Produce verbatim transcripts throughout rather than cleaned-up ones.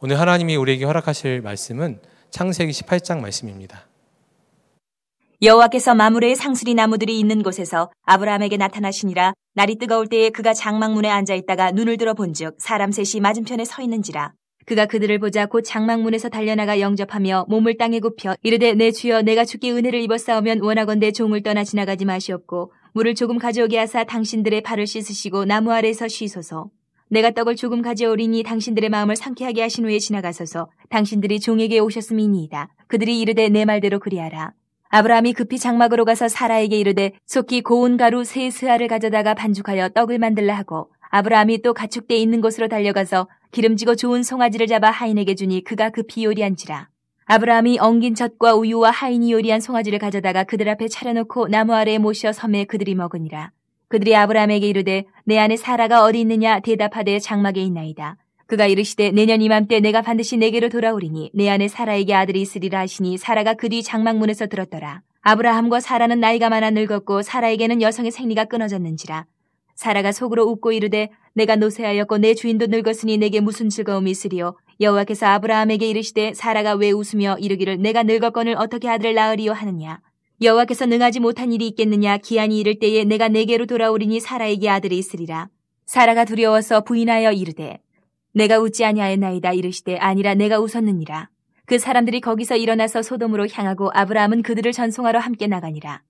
오늘 하나님이 우리에게 허락하실 말씀은 창세기 십팔 장 말씀입니다. 여호와께서 마므레의 상수리 나무들이 있는 곳에서 아브라함에게 나타나시니라. 날이 뜨거울 때에 그가 장막문에 앉아있다가 눈을 들어 본즉 사람 셋이 맞은편에 서 있는지라. 그가 그들을 보자 곧 장막문에서 달려나가 영접하며 몸을 땅에 굽혀 이르되 내 주여 내가 주께 은혜를 입었사오면 원하건대 종을 떠나 지나가지 마시옵고 물을 조금 가져오게 하사 당신들의 발을 씻으시고 나무 아래에서 쉬소서. 내가 떡을 조금 가져오리니 당신들의 마음을 상쾌하게 하신 후에 지나가소서. 당신들이 종에게 오셨음이니이다. 그들이 이르되 내 말대로 그리하라. 아브라함이 급히 장막으로 가서 사라에게 이르되 속히 고운 가루 세 스아를 가져다가 반죽하여 떡을 만들라 하고 아브라함이 또 가축대 있는 곳으로 달려가서 기름지고 좋은 송아지를 잡아 하인에게 주니 그가 급히 요리한지라. 아브라함이 엉긴 젖과 우유와 하인이 요리한 송아지를 가져다가 그들 앞에 차려놓고 나무 아래에 모시어 섬에 그들이 먹으니라. 그들이 아브라함에게 이르되 내 아내 사라가 어디 있느냐 대답하되 장막에 있나이다. 그가 이르시되 내년 이맘때 내가 반드시 내게로 돌아오리니 내 아내 사라에게 아들이 있으리라 하시니 사라가 그 뒤 장막문에서 들었더라. 아브라함과 사라는 나이가 많아 늙었고 사라에게는 여성의 생리가 끊어졌는지라. 사라가 속으로 웃고 이르되 내가 노쇠하였고 내 주인도 늙었으니 내게 무슨 즐거움이 있으리요. 여호와께서 아브라함에게 이르시되 사라가 왜 웃으며 이르기를 내가 늙었거늘 어떻게 아들을 낳으리요 하느냐. 여호와께서 능하지 못한 일이 있겠느냐. 기한이 이를 때에 내가 내게로 돌아오리니 사라에게 아들이 있으리라. 사라가 두려워서 부인하여 이르되 내가 웃지 아니하였나이다. 이르시되 아니라 내가 웃었느니라. 그 사람들이 거기서 일어나서 소돔으로 향하고 아브라함은 그들을 전송하러 함께 나가니라.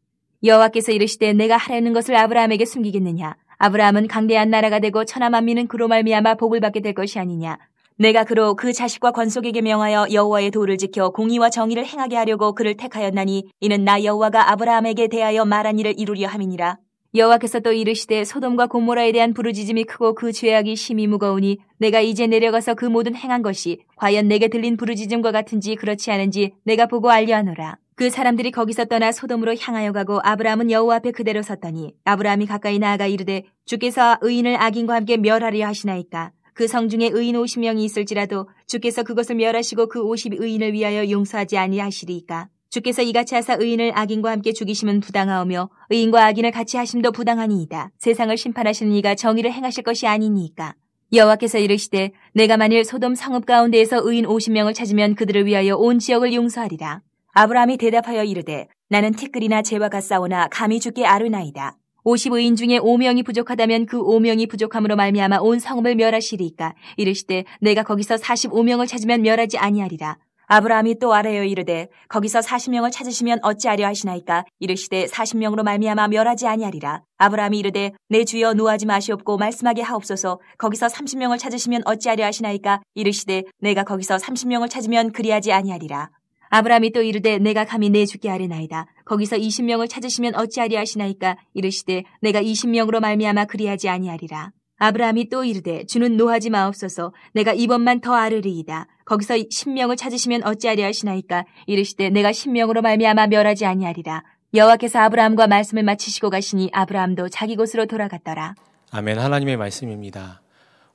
여호와께서 이르시되 내가 하라는 것을 아브라함에게 숨기겠느냐. 아브라함은 강대한 나라가 되고 천하 만민은 그로 말미암아 복을 받게 될 것이 아니냐. 내가 그로 그 자식과 권속에게 명하여 여호와의 도를 지켜 공의와 정의를 행하게 하려고 그를 택하였나니 이는 나 여호와가 아브라함에게 대하여 말한 일을 이루려 함이니라. 여호와께서 또 이르시되 소돔과 고모라에 대한 부르짖음이 크고 그 죄악이 심히 무거우니 내가 이제 내려가서 그 모든 행한 것이 과연 내게 들린 부르짖음과 같은지 그렇지 않은지 내가 보고 알려하노라. 그 사람들이 거기서 떠나 소돔으로 향하여 가고 아브라함은 여호와 앞에 그대로 섰더니 아브라함이 가까이 나아가 이르되 주께서 의인을 악인과 함께 멸하려 하시나이까. 그 성 중에 의인 오십 명이 있을지라도 주께서 그것을 멸하시고 그 오십 의인을 위하여 용서하지 아니하시리이까. 주께서 이같이 하사 의인을 악인과 함께 죽이심은 부당하오며 의인과 악인을 같이 하심도 부당하니이다. 세상을 심판하시는 이가 정의를 행하실 것이 아니니이까. 여호와께서 이르시되 내가 만일 소돔 성읍 가운데에서 의인 오십 명을 찾으면 그들을 위하여 온 지역을 용서하리라. 아브라함이 대답하여 이르되 나는 티끌이나 재와 같사오나 감히 주께 아뢰나이다. 오십 의인 중에 오 명이 부족하다면 그 오 명이 부족함으로 말미암아 온 성읍을 멸하시리이까. 이르시되 내가 거기서 사십오 명을 찾으면 멸하지 아니하리라. 아브라함이 또 아뢰어 이르되 거기서 사십 명을 찾으시면 어찌하려 하시나이까. 이르시되 사십 명으로 말미암아 멸하지 아니하리라. 아브라함이 이르되 내 주여 노하지 마시옵고 말씀하게 하옵소서. 거기서 삼십 명을 찾으시면 어찌하려 하시나이까. 이르시되 내가 거기서 삼십 명을 찾으면 그리하지 아니하리라. 아브라함이 또 이르되 내가 감히 내 주께 아뢰나이다. 거기서 이십 명을 찾으시면 어찌하려 하시나이까. 이르시되 내가 이십 명으로 말미암아 그리하지 아니하리라. 아브라함이 또 이르되 주는 노하지 마옵소서. 내가 이번만 더 아르리이다. 거기서 십 명을 찾으시면 어찌하려 하시나이까. 이르시되 내가 십 명으로 말미암아 멸하지 아니하리라. 여호와께서 아브라함과 말씀을 마치시고 가시니 아브라함도 자기 곳으로 돌아갔더라. 아멘. 하나님의 말씀입니다.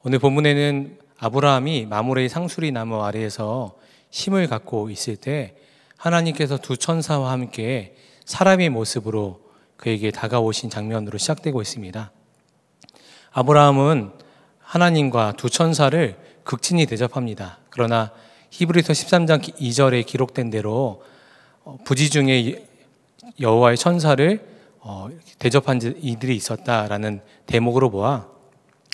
오늘 본문에는 아브라함이 마므레의 상수리 나무 아래에서 힘을 갖고 있을 때 하나님께서 두 천사와 함께 사람의 모습으로 그에게 다가오신 장면으로 시작되고 있습니다. 아브라함은 하나님과 두 천사를 극진히 대접합니다. 그러나 히브리서 십삼 장 이 절에 기록된 대로 부지 중에 여호와의 천사를 대접한 이들이 있었다라는 대목으로 보아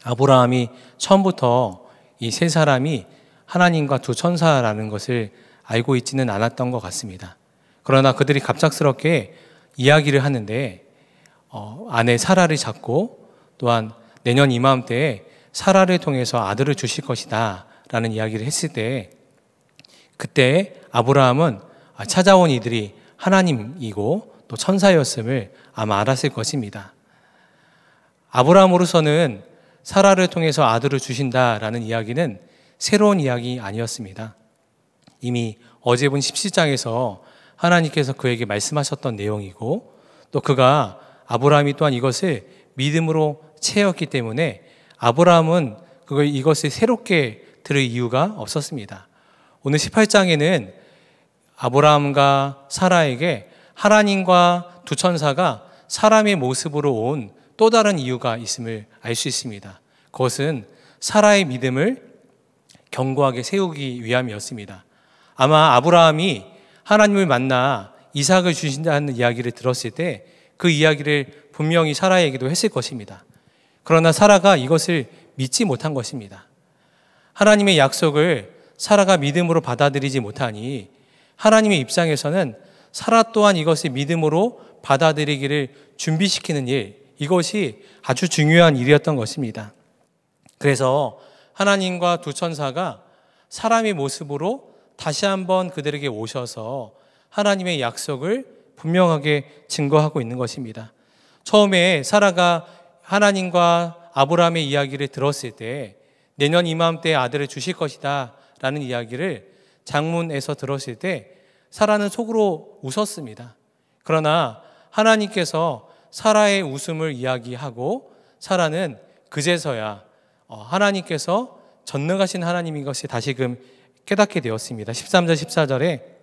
아브라함이 처음부터 이 세 사람이 하나님과 두 천사라는 것을 알고 있지는 않았던 것 같습니다. 그러나 그들이 갑작스럽게 이야기를 하는데 어, 아내 사라를 잡고 또한 내년 이맘때에 사라를 통해서 아들을 주실 것이다 라는 이야기를 했을 때 그때 아브라함은 찾아온 이들이 하나님이고 또 천사였음을 아마 알았을 것입니다. 아브라함으로서는 사라를 통해서 아들을 주신다라는 이야기는 새로운 이야기 아니었습니다. 이미 어제 본 십칠 장에서 하나님께서 그에게 말씀하셨던 내용이고 또 그가 아브라함이 또한 이것을 믿음으로 채웠기 때문에 아브라함은 그걸 이것을 새롭게 들을 이유가 없었습니다. 오늘 십팔 장에는 아브라함과 사라에게 하나님과 두 천사가 사람의 모습으로 온 또 다른 이유가 있음을 알 수 있습니다. 그것은 사라의 믿음을 견고하게 세우기 위함이었습니다. 아마 아브라함이 하나님을 만나 이삭을 주신다는 이야기를 들었을 때 그 이야기를 분명히 사라에게도 했을 것입니다. 그러나 사라가 이것을 믿지 못한 것입니다. 하나님의 약속을 사라가 믿음으로 받아들이지 못하니 하나님의 입장에서는 사라 또한 이것을 믿음으로 받아들이기를 준비시키는 일, 이것이 아주 중요한 일이었던 것입니다. 그래서 하나님과 두 천사가 사람의 모습으로 다시 한번 그들에게 오셔서 하나님의 약속을 분명하게 증거하고 있는 것입니다. 처음에 사라가 하나님과 아브라함의 이야기를 들었을 때 내년 이맘때 아들을 주실 것이다 라는 이야기를 장문에서 들었을 때 사라는 속으로 웃었습니다. 그러나 하나님께서 사라의 웃음을 이야기하고 사라는 그제서야 하나님께서 전능하신 하나님인 것을 다시금 깨닫게 되었습니다. 십삼 절 십사 절에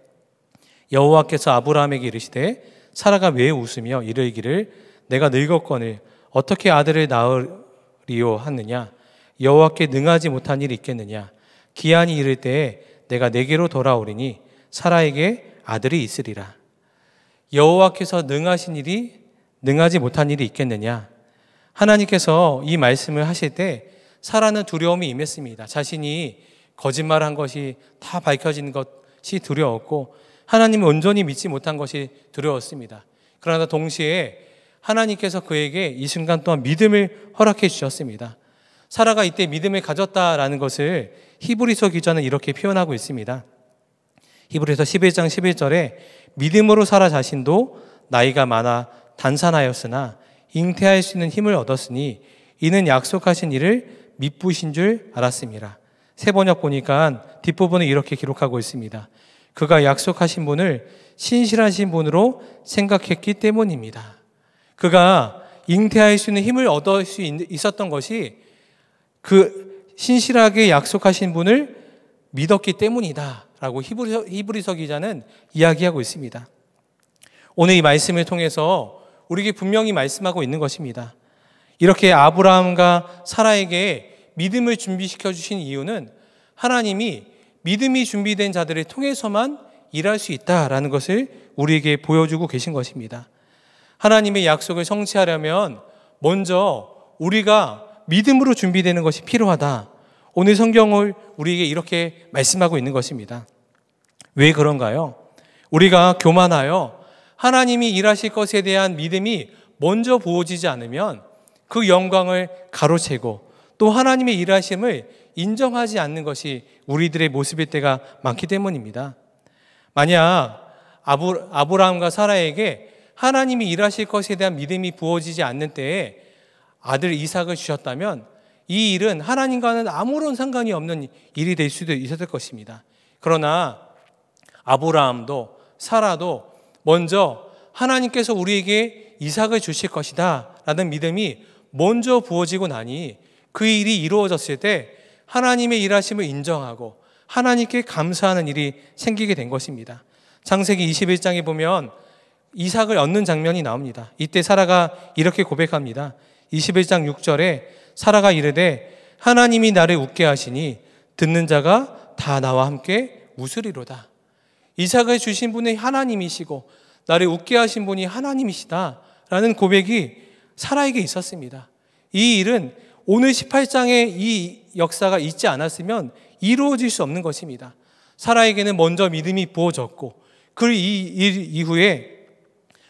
여호와께서 아브라함에게 이르시되 사라가 왜 웃으며 이르기를 내가 늙었거늘 어떻게 아들을 낳으리요 하느냐 여호와께 능하지 못한 일이 있겠느냐 기한이 이를 때에 내가 내게로 돌아오리니 사라에게 아들이 있으리라. 여호와께서 능하신 일이 능하지 못한 일이 있겠느냐. 하나님께서 이 말씀을 하실 때 사라는 두려움이 임했습니다. 자신이 거짓말한 것이 다 밝혀진 것이 두려웠고 하나님을 온전히 믿지 못한 것이 두려웠습니다. 그러나 동시에 하나님께서 그에게 이 순간 또한 믿음을 허락해 주셨습니다. 사라가 이때 믿음을 가졌다라는 것을 히브리서 기자는 이렇게 표현하고 있습니다. 히브리서 십일 장 십일 절에 믿음으로 사라 자신도 나이가 많아 단산하였으나 잉태할 수 있는 힘을 얻었으니 이는 약속하신 일을 미쁘신 줄 알았습니다. 새 번역 보니까 뒷부분을 이렇게 기록하고 있습니다. 그가 약속하신 분을 신실하신 분으로 생각했기 때문입니다. 그가 잉태할 수 있는 힘을 얻을 수 있었던 것이 그 신실하게 약속하신 분을 믿었기 때문이다 라고 히브리서, 히브리서 기자는 이야기하고 있습니다. 오늘 이 말씀을 통해서 우리에게 분명히 말씀하고 있는 것입니다. 이렇게 아브라함과 사라에게 믿음을 준비시켜 주신 이유는 하나님이 믿음이 준비된 자들을 통해서만 일할 수 있다라는 것을 우리에게 보여주고 계신 것입니다. 하나님의 약속을 성취하려면 먼저 우리가 믿음으로 준비되는 것이 필요하다. 오늘 성경을 우리에게 이렇게 말씀하고 있는 것입니다. 왜 그런가요? 우리가 교만하여 하나님이 일하실 것에 대한 믿음이 먼저 보여지지 않으면 그 영광을 가로채고 또 하나님의 일하심을 인정하지 않는 것이 우리들의 모습일 때가 많기 때문입니다. 만약 아브, 아브라함과 사라에게 하나님이 일하실 것에 대한 믿음이 부어지지 않는 때에 아들 이삭을 주셨다면 이 일은 하나님과는 아무런 상관이 없는 일이 될 수도 있었을 것입니다. 그러나 아브라함도 사라도 먼저 하나님께서 우리에게 이삭을 주실 것이다 라는 믿음이 먼저 부어지고 나니 그 일이 이루어졌을 때 하나님의 일하심을 인정하고 하나님께 감사하는 일이 생기게 된 것입니다. 창세기 이십일 장에 보면 이삭을 얻는 장면이 나옵니다. 이때 사라가 이렇게 고백합니다. 이십일 장 육 절에 사라가 이르되 하나님이 나를 웃게 하시니 듣는 자가 다 나와 함께 웃으리로다. 이삭을 주신 분이 하나님이시고 나를 웃게 하신 분이 하나님이시다 라는 고백이 사라에게 있었습니다. 이 일은 오늘 십팔 장의 이 역사가 있지 않았으면 이루어질 수 없는 것입니다. 사라에게는 먼저 믿음이 부어졌고 그 일 이후에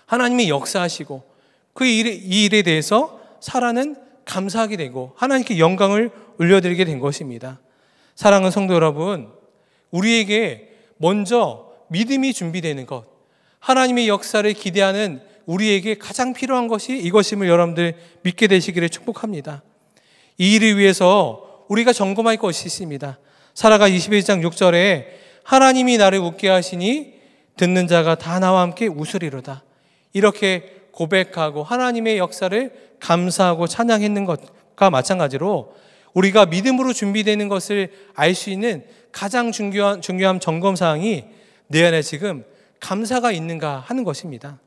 하나님이 역사하시고 그 이 일에 대해서 사라는 감사하게 되고 하나님께 영광을 올려드리게 된 것입니다. 사랑하는 성도 여러분, 우리에게 먼저 믿음이 준비되는 것, 하나님의 역사를 기대하는 우리에게 가장 필요한 것이 이것임을 여러분들 믿게 되시기를 축복합니다. 이 일을 위해서 우리가 점검할 것이 있습니다. 사라가 이십일 장 육 절에 하나님이 나를 웃게 하시니 듣는 자가 다 나와 함께 웃으리로다. 이렇게 고백하고 하나님의 역사를 감사하고 찬양했는 것과 마찬가지로 우리가 믿음으로 준비되는 것을 알 수 있는 가장 중요한, 중요한 점검사항이 내 안에 지금 감사가 있는가 하는 것입니다.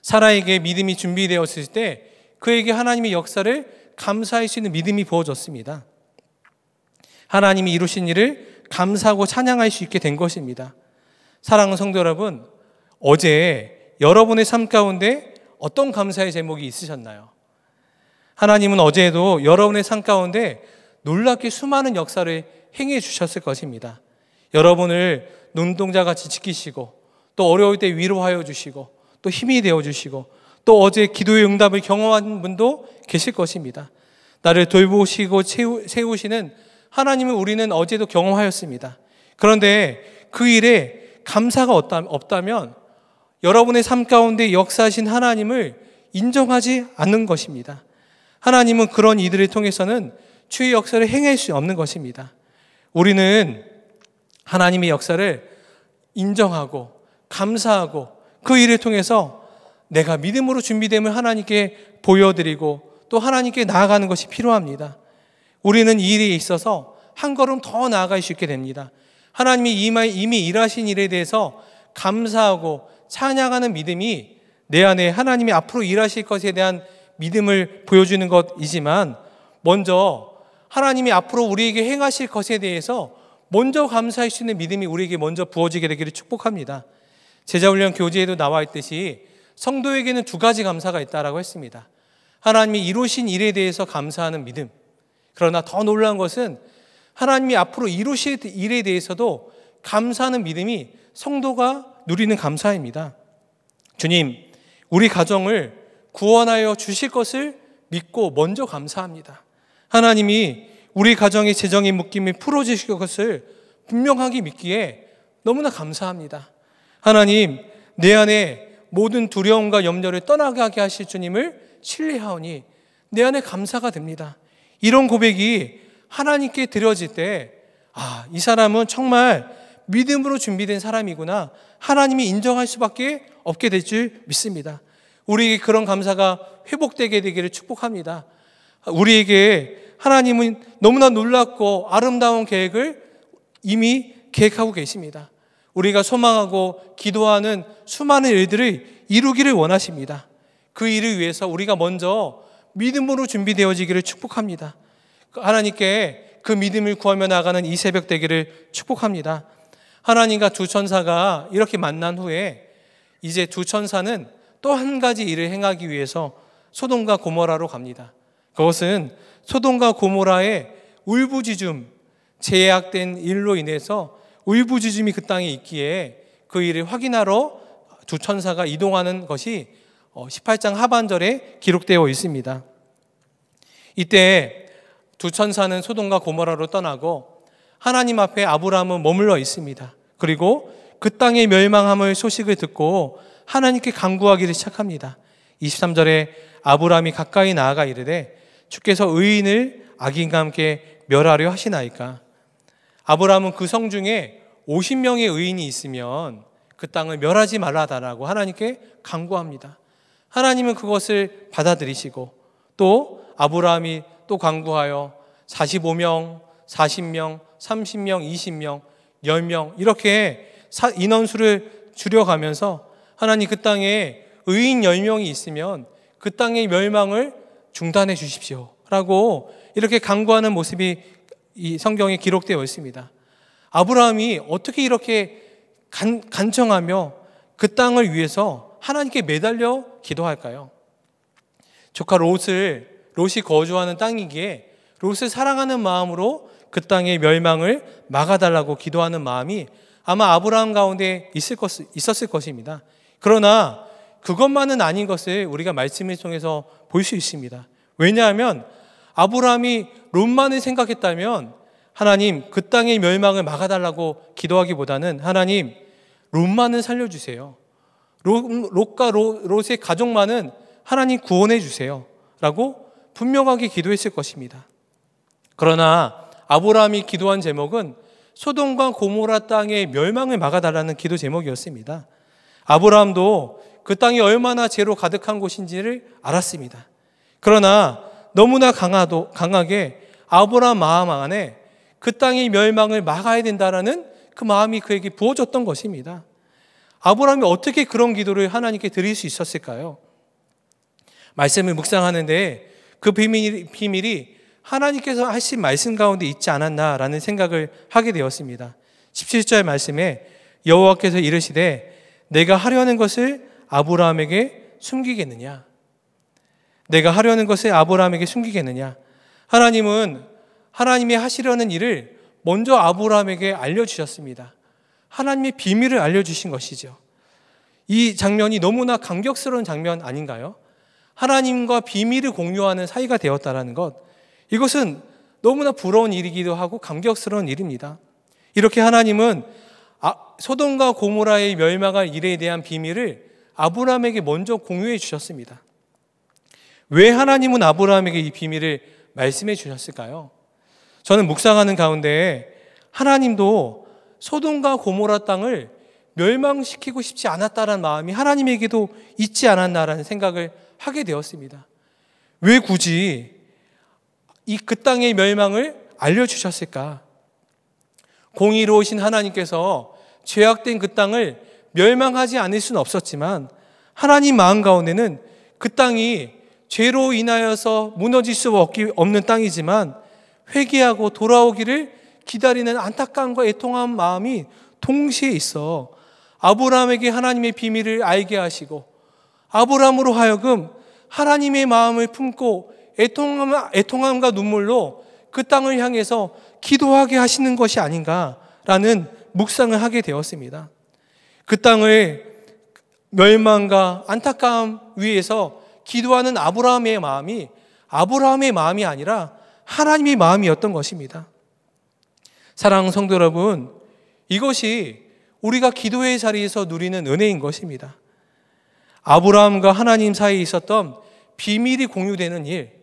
사라에게 믿음이 준비되었을 때 그에게 하나님의 역사를 감사할 수 있는 믿음이 부어졌습니다. 하나님이 이루신 일을 감사하고 찬양할 수 있게 된 것입니다. 사랑하는 성도 여러분, 어제 여러분의 삶 가운데 어떤 감사의 제목이 있으셨나요? 하나님은 어제도 여러분의 삶 가운데 놀랍게 수많은 역사를 행해 주셨을 것입니다. 여러분을 눈동자같이 지키시고, 또 어려울 때 위로하여 주시고, 또 힘이 되어 주시고, 또 어제 기도의 응답을 경험한 분도 계실 것입니다. 나를 돌보시고 세우시는 하나님을 우리는 어제도 경험하였습니다. 그런데 그 일에 감사가 없다면 여러분의 삶 가운데 역사하신 하나님을 인정하지 않는 것입니다. 하나님은 그런 이들을 통해서는 주의 역사를 행할 수 없는 것입니다. 우리는 하나님의 역사를 인정하고 감사하고 그 일을 통해서 내가 믿음으로 준비됨을 하나님께 보여드리고 또 하나님께 나아가는 것이 필요합니다. 우리는 이 일에 있어서 한 걸음 더 나아갈 수 있게 됩니다. 하나님이 이미 일하신 일에 대해서 감사하고 찬양하는 믿음이 내 안에 하나님이 앞으로 일하실 것에 대한 믿음을 보여주는 것이지만, 먼저 하나님이 앞으로 우리에게 행하실 것에 대해서 먼저 감사할 수 있는 믿음이 우리에게 먼저 부어지게 되기를 축복합니다. 제자훈련 교재에도 나와 있듯이 성도에게는 두 가지 감사가 있다라고 했습니다. 하나님이 이루신 일에 대해서 감사하는 믿음. 그러나 더 놀라운 것은 하나님이 앞으로 이루실 일에 대해서도 감사하는 믿음이 성도가 누리는 감사입니다. 주님, 우리 가정을 구원하여 주실 것을 믿고 먼저 감사합니다. 하나님이 우리 가정의 재정의 묶임을 풀어주실 것을 분명하게 믿기에 너무나 감사합니다. 하나님, 내 안에 모든 두려움과 염려를 떠나가게 하실 주님을 신뢰하오니 내 안에 감사가 됩니다. 이런 고백이 하나님께 드려질 때, 아, 이 사람은 정말 믿음으로 준비된 사람이구나, 하나님이 인정할 수밖에 없게 될 줄 믿습니다. 우리에게 그런 감사가 회복되게 되기를 축복합니다. 우리에게 하나님은 너무나 놀랍고 아름다운 계획을 이미 계획하고 계십니다. 우리가 소망하고 기도하는 수많은 일들을 이루기를 원하십니다. 그 일을 위해서 우리가 먼저 믿음으로 준비되어지기를 축복합니다. 하나님께 그 믿음을 구하며 나가는 이 새벽 되기를 축복합니다. 하나님과 두 천사가 이렇게 만난 후에 이제 두 천사는 또 한 가지 일을 행하기 위해서 소돔과 고모라로 갑니다. 그것은 소돔과 고모라의 울부짖음, 죄악된 일로 인해서 울부짖음이 그 땅에 있기에 그 일을 확인하러 두 천사가 이동하는 것이 십팔 장 하반절에 기록되어 있습니다. 이때 두 천사는 소돔과 고모라로 떠나고 하나님 앞에 아브라함은 머물러 있습니다. 그리고 그 땅의 멸망함을 소식을 듣고 하나님께 간구하기를 시작합니다. 이십삼 절에 아브라함이 가까이 나아가 이르되 주께서 의인을 악인과 함께 멸하려 하시나이까. 아브라함은 그 성 중에 오십 명의 의인이 있으면 그 땅을 멸하지 말라라고 하나님께 간구합니다. 하나님은 그것을 받아들이시고, 또 아브라함이 또 간구하여 사십오 명, 사십 명, 삼십 명, 이십 명, 십 명 이렇게 인원수를 줄여가면서 하나님, 그 땅에 의인 십 명이 있으면 그 땅의 멸망을 중단해 주십시오 라고 이렇게 간구하는 모습이 이 성경에 기록되어 있습니다. 아브라함이 어떻게 이렇게 간, 간청하며 그 땅을 위해서 하나님께 매달려 기도할까요? 조카 롯을 롯이 거주하는 땅이기에 롯을 사랑하는 마음으로 그 땅의 멸망을 막아달라고 기도하는 마음이 아마 아브라함 가운데 있을 것, 있었을 것입니다. 그러나 그것만은 아닌 것을 우리가 말씀을 통해서 볼 수 있습니다. 왜냐하면 아브라함이 롯만을 생각했다면 하나님, 그 땅의 멸망을 막아달라고 기도하기보다는 하나님, 롯만을 살려주세요, 롯, 롯과 롯, 롯의 가족만은 하나님 구원해 주세요 라고 분명하게 기도했을 것입니다. 그러나 아브라함이 기도한 제목은 소돔과 고모라 땅의 멸망을 막아달라는 기도 제목이었습니다. 아브라함도 그 땅이 얼마나 죄로 가득한 곳인지를 알았습니다. 그러나 너무나 강하도, 강하게 아브라함 마음 안에 그 땅의 멸망을 막아야 된다라는 그 마음이 그에게 부어졌던 것입니다. 아브라함이 어떻게 그런 기도를 하나님께 드릴 수 있었을까요? 말씀을 묵상하는데 그 비밀이, 비밀이 하나님께서 하신 말씀 가운데 있지 않았나라는 생각을 하게 되었습니다. 십칠 절 말씀에 여호와께서 이르시되 내가 하려는 것을 아브라함에게 숨기겠느냐? 내가 하려는 것을 아브라함에게 숨기겠느냐? 하나님은 하나님이 하시려는 일을 먼저 아브라함에게 알려주셨습니다. 하나님의 비밀을 알려주신 것이죠. 이 장면이 너무나 감격스러운 장면 아닌가요? 하나님과 비밀을 공유하는 사이가 되었다는 것, 이것은 너무나 부러운 일이기도 하고 감격스러운 일입니다. 이렇게 하나님은 소돔과 고모라의 멸망할 일에 대한 비밀을 아브라함에게 먼저 공유해 주셨습니다. 왜 하나님은 아브라함에게 이 비밀을 말씀해 주셨을까요? 저는 묵상하는 가운데 하나님도 소돔과 고모라 땅을 멸망시키고 싶지 않았다는 마음이 하나님에게도 있지 않았나라는 생각을 하게 되었습니다. 왜 굳이 이 그 땅의 멸망을 알려주셨을까? 공의로우신 하나님께서 죄악된 그 땅을 멸망하지 않을 수는 없었지만 하나님 마음 가운데는 그 땅이 죄로 인하여서 무너질 수 없는 땅이지만 회개하고 돌아오기를 기다리는 안타까움과 애통한 마음이 동시에 있어 아브라함에게 하나님의 비밀을 알게 하시고 아브라함으로 하여금 하나님의 마음을 품고 애통함, 애통함과 눈물로 그 땅을 향해서 기도하게 하시는 것이 아닌가라는 묵상을 하게 되었습니다. 그 땅을 멸망과 안타까움 위에서 기도하는 아브라함의 마음이 아브라함의 마음이 아니라 하나님의 마음이었던 것입니다. 사랑하는 성도 여러분, 이것이 우리가 기도의 자리에서 누리는 은혜인 것입니다. 아브라함과 하나님 사이에 있었던 비밀이 공유되는 일,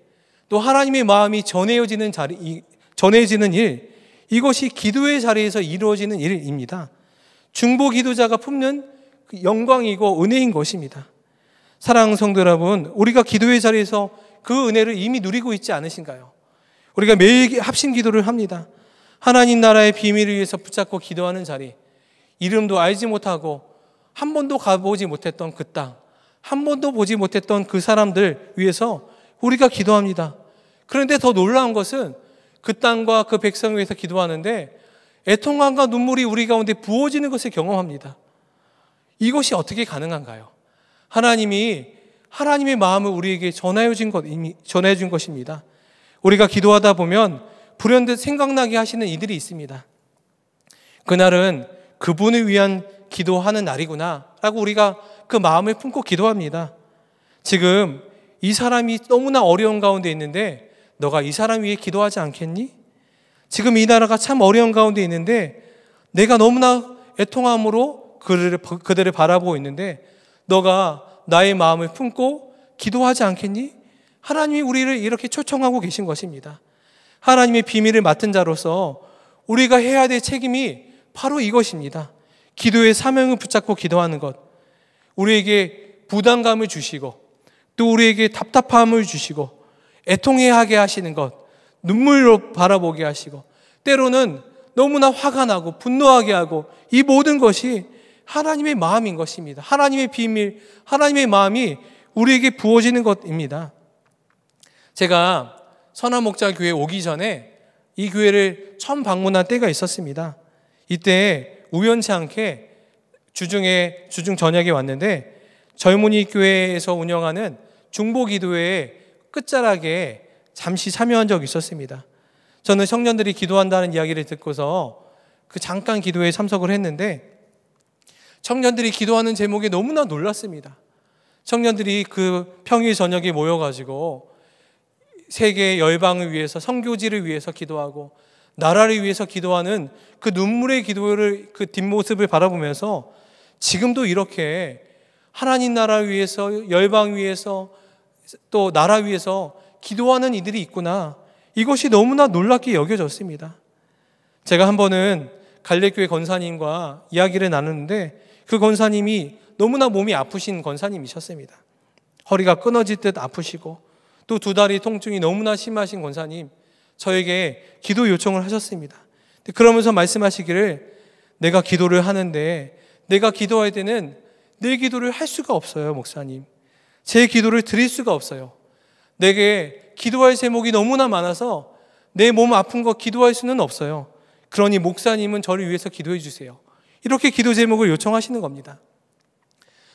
또 하나님의 마음이 전해지는 자리, 전해지는 일, 이것이 기도의 자리에서 이루어지는 일입니다. 중보 기도자가 품는 영광이고 은혜인 것입니다. 사랑하는 성도 여러분, 우리가 기도의 자리에서 그 은혜를 이미 누리고 있지 않으신가요? 우리가 매일 합심 기도를 합니다. 하나님 나라의 비밀을 위해서 붙잡고 기도하는 자리, 이름도 알지 못하고 한 번도 가보지 못했던 그 땅, 한 번도 보지 못했던 그 사람들 위해서 우리가 기도합니다. 그런데 더 놀라운 것은 그 땅과 그 백성을 위해서 기도하는데 애통함과 눈물이 우리 가운데 부어지는 것을 경험합니다. 이것이 어떻게 가능한가요? 하나님이 하나님의 마음을 우리에게 전해준 것, 전해준 것입니다. 우리가 기도하다 보면 불현듯 생각나게 하시는 이들이 있습니다. 그날은 그분을 위한 기도하는 날이구나 라고 우리가 그 마음을 품고 기도합니다. 지금 이 사람이 너무나 어려운 가운데 있는데 너가 이 사람 위해 기도하지 않겠니? 지금 이 나라가 참 어려운 가운데 있는데 내가 너무나 애통함으로 그들을, 그들을 바라보고 있는데 너가 나의 마음을 품고 기도하지 않겠니? 하나님이 우리를 이렇게 초청하고 계신 것입니다. 하나님의 비밀을 맡은 자로서 우리가 해야 될 책임이 바로 이것입니다. 기도의 사명을 붙잡고 기도하는 것, 우리에게 부담감을 주시고 또 우리에게 답답함을 주시고 애통해하게 하시는 것, 눈물로 바라보게 하시고 때로는 너무나 화가 나고 분노하게 하고, 이 모든 것이 하나님의 마음인 것입니다. 하나님의 비밀, 하나님의 마음이 우리에게 부어지는 것입니다. 제가 선한목자교회 오기 전에 이 교회를 처음 방문한 때가 있었습니다. 이때 우연치 않게 주중에, 주중 저녁에 왔는데 젊은이 교회에서 운영하는 중보기도회의 끝자락에 잠시 참여한 적이 있었습니다. 저는 청년들이 기도한다는 이야기를 듣고서 그 잠깐 기도회에 참석을 했는데 청년들이 기도하는 제목에 너무나 놀랐습니다. 청년들이 그 평일 저녁에 모여가지고 세계 열방을 위해서, 선교지를 위해서 기도하고 나라를 위해서 기도하는 그 눈물의 기도를, 그 뒷모습을 바라보면서 지금도 이렇게 하나님 나라를 위해서, 열방 위해서, 또 나라 위해서 기도하는 이들이 있구나, 이것이 너무나 놀랍게 여겨졌습니다. 제가 한 번은 갈래교회 권사님과 이야기를 나누는데 그 권사님이 너무나 몸이 아프신 권사님이셨습니다. 허리가 끊어질 듯 아프시고 또 두 다리 통증이 너무나 심하신 권사님, 저에게 기도 요청을 하셨습니다. 그러면서 말씀하시기를 내가 기도를 하는데 내가 기도할 때는 내 기도를 할 수가 없어요, 목사님. 제 기도를 드릴 수가 없어요. 내게 기도할 제목이 너무나 많아서 내 몸 아픈 거 기도할 수는 없어요. 그러니 목사님은 저를 위해서 기도해 주세요. 이렇게 기도 제목을 요청하시는 겁니다.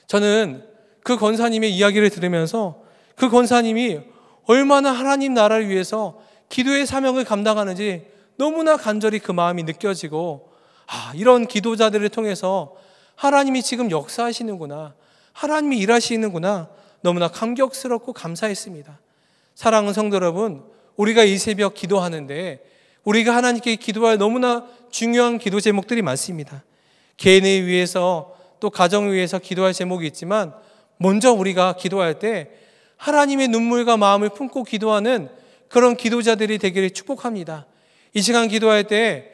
저는 그 권사님의 이야기를 들으면서 그 권사님이 얼마나 하나님 나라를 위해서 기도의 사명을 감당하는지 너무나 간절히 그 마음이 느껴지고, 아, 이런 기도자들을 통해서 하나님이 지금 역사하시는구나, 하나님이 일하시는구나, 너무나 감격스럽고 감사했습니다. 사랑하는 성도 여러분, 우리가 이 새벽 기도하는데 우리가 하나님께 기도할 너무나 중요한 기도 제목들이 많습니다. 개인을 위해서 또 가정을 위해서 기도할 제목이 있지만, 먼저 우리가 기도할 때 하나님의 눈물과 마음을 품고 기도하는 그런 기도자들이 되기를 축복합니다. 이 시간 기도할 때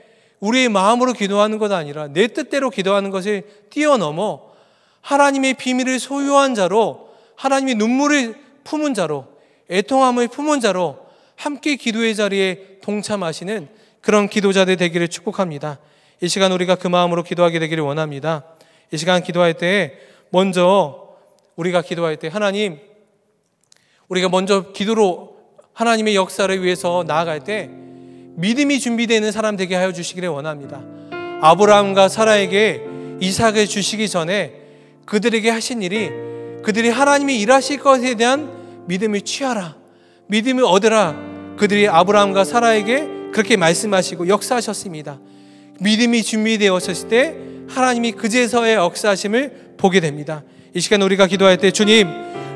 우리의 마음으로 기도하는 것 아니라 내 뜻대로 기도하는 것을 뛰어넘어 하나님의 비밀을 소유한 자로, 하나님의 눈물을 품은 자로, 애통함을 품은 자로 함께 기도의 자리에 동참하시는 그런 기도자들 되기를 축복합니다. 이 시간 우리가 그 마음으로 기도하게 되기를 원합니다. 이 시간 기도할 때 먼저 우리가 기도할 때 하나님, 우리가 먼저 기도로 하나님의 역사를 위해서 나아갈 때 믿음이 준비되는 사람 되게 하여 주시기를 원합니다. 아브라함과 사라에게 이삭을 주시기 전에 그들에게 하신 일이, 그들이 하나님이 일하실 것에 대한 믿음을 취하라, 믿음을 얻으라, 그들이 아브라함과 사라에게 그렇게 말씀하시고 역사하셨습니다. 믿음이 준비되었을 때 하나님이 그제서야 역사하심을 보게 됩니다. 이 시간 우리가 기도할 때 주님,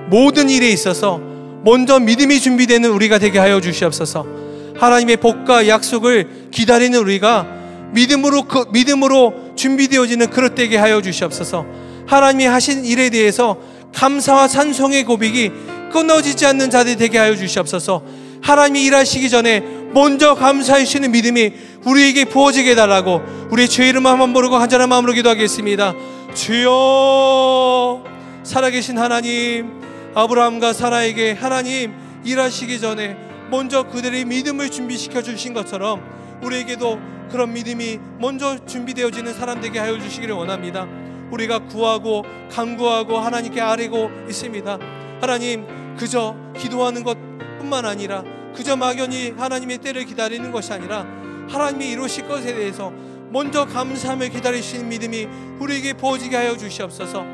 모든 일에 있어서 먼저 믿음이 준비되는 우리가 되게 하여 주시옵소서. 하나님의 복과 약속을 기다리는 우리가 믿음으로, 그 믿음으로 준비되어지는 그릇되게 하여 주시옵소서. 하나님이 하신 일에 대해서 감사와 찬송의 고백이 끊어지지 않는 자들 되게 하여 주시옵소서. 하나님이 일하시기 전에 먼저 감사해 주시는 믿음이 우리에게 부어지게 해달라고 우리의 죄의 마음만 모르고 간절한 마음으로 기도하겠습니다. 주여, 살아계신 하나님, 아브라함과 사라에게 하나님 일하시기 전에 먼저 그들의 믿음을 준비시켜 주신 것처럼 우리에게도 그런 믿음이 먼저 준비되어지는 사람 되게 하여 주시기를 원합니다. 우리가 구하고 간구하고 하나님께 아뢰고 있습니다. 하나님, 그저 기도하는 것 뿐만 아니라 그저 막연히 하나님의 때를 기다리는 것이 아니라 하나님이 이루실 것에 대해서 먼저 감사함을 기다리시는 믿음이 우리에게 부어지게 하여 주시옵소서.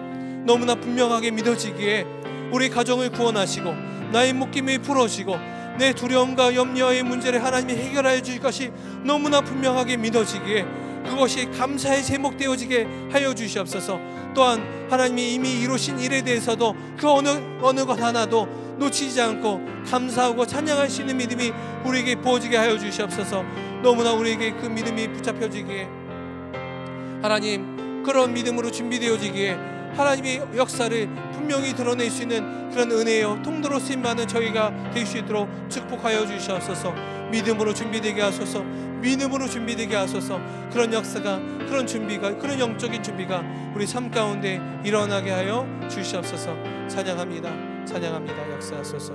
너무나 분명하게 믿어지기에 우리 가정을 구원하시고 나의 묶임을 풀어주시고 내 두려움과 염려의 문제를 하나님이 해결하여 주실 것이 너무나 분명하게 믿어지기에 그것이 감사의 제목되어지게 하여 주시옵소서. 또한 하나님이 이미 이루신 일에 대해서도 그 어느, 어느 것 하나도 놓치지 않고 감사하고 찬양할 수 있는 믿음이 우리에게 부어지게 하여 주시옵소서. 너무나 우리에게 그 믿음이 붙잡혀지기에 하나님, 그런 믿음으로 준비되어지기에 하나님의 역사를 분명히 드러낼 수 있는 그런 은혜여 통도로 쓰임받는 저희가 될 수 있도록 축복하여 주시옵소서. 믿음으로 준비되게 하소서. 믿음으로 준비되게 하소서. 그런 역사가, 그런 준비가, 그런 영적인 준비가 우리 삶 가운데 일어나게 하여 주시옵소서. 찬양합니다. 찬양합니다. 역사하소서.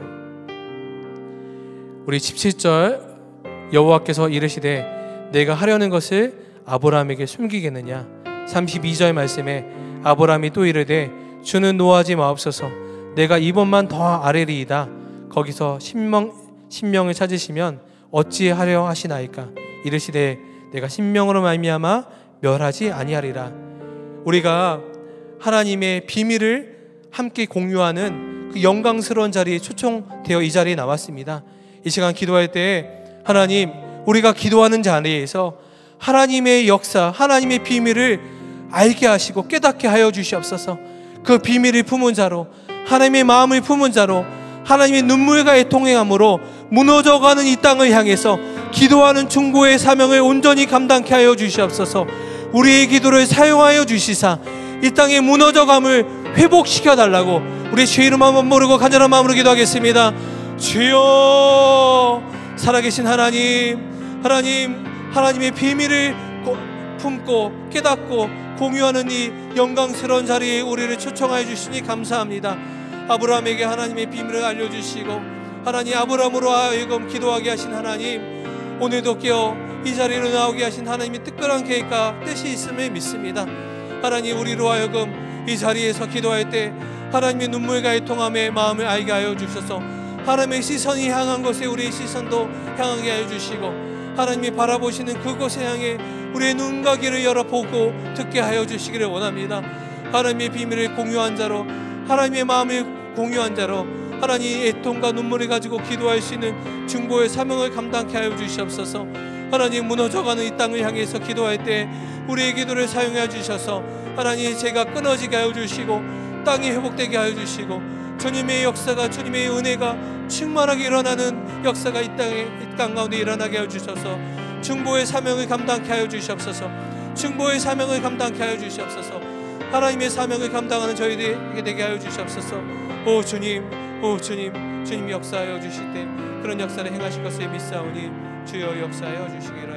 우리 십칠 절, 여호와께서 이르시되 내가 하려는 것을 아브라함에게 숨기겠느냐. 삼십이 절 말씀에 아브라함이 또 이르되 주는 노하지 마옵소서, 내가 이번만 더 아뢰리이다. 거기서 신명, 신명을 찾으시면 어찌하려 하시나이까. 이르시되 내가 신명으로 말미암아 멸하지 아니하리라. 우리가 하나님의 비밀을 함께 공유하는 그 영광스러운 자리에 초청되어 이 자리에 나왔습니다. 이 시간 기도할 때 하나님, 우리가 기도하는 자리에서 하나님의 역사, 하나님의 비밀을 알게 하시고 깨닫게 하여 주시옵소서. 그 비밀을 품은 자로, 하나님의 마음을 품은 자로, 하나님의 눈물과 애통함으로 무너져가는 이 땅을 향해서 기도하는 충고의 사명을 온전히 감당케 하여 주시옵소서. 우리의 기도를 사용하여 주시사 이 땅의 무너져감을 회복시켜 달라고 우리의 죄의 마음만 모르고 간절한 마음으로 기도하겠습니다. 주여, 살아계신 하나님, 하나님, 하나님의 비밀을 품고 깨닫고 공유하는 이 영광스러운 자리에 우리를 초청하여 주시니 감사합니다. 아브라함에게 하나님의 비밀을 알려주시고 하나님, 아브라함으로 하여금 기도하게 하신 하나님, 오늘도 깨어 이 자리로 나오게 하신 하나님의 특별한 계획과 뜻이 있음을 믿습니다. 하나님, 우리로 하여금 이 자리에서 기도할 때 하나님의 눈물과 애통함의 마음을 알게 하여 주셔서 하나님의 시선이 향한 것에 우리의 시선도 향하게 하여 주시고, 하나님이 바라보시는 그곳에 향해 우리의 눈과 귀를 열어보고 듣게 하여 주시기를 원합니다. 하나님의 비밀을 공유한 자로, 하나님의 마음을 공유한 자로, 하나님의 애통과 눈물을 가지고 기도할 수 있는 중보의 사명을 감당케 하여 주시옵소서. 하나님, 무너져가는 이 땅을 향해서 기도할 때 우리의 기도를 사용해 주셔서 하나님 제가 끊어지게 하여 주시고, 땅이 회복되게 하여 주시고, 주님의 역사가, 주님의 은혜가 충만하게 일어나는 역사가 이 땅에, 이 땅 가운데 일어나게 하여 주셔서 중보의 사명을 감당케 하여 주시옵소서. 중보의 사명을 감당케 하여 주시옵소서. 하나님의 사명을 감당하는 저희들에게 되게 하여 주시옵소서. 오 주님, 오 주님, 주님 역사하여 주실 때 그런 역사를 행하실 것을 믿사오니 주여 역사하여 주시기를.